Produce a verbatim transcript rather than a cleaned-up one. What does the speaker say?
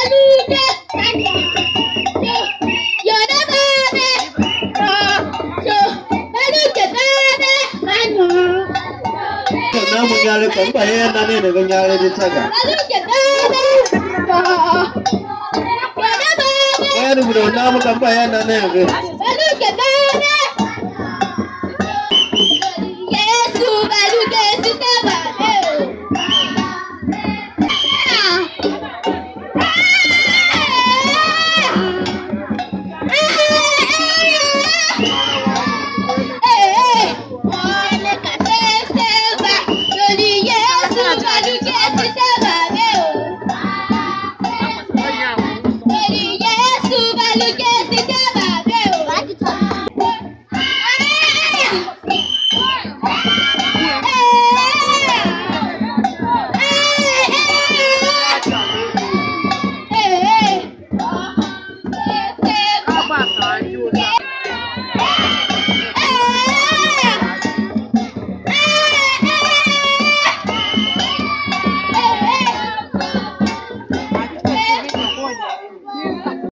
Yesu balu ke sitaba.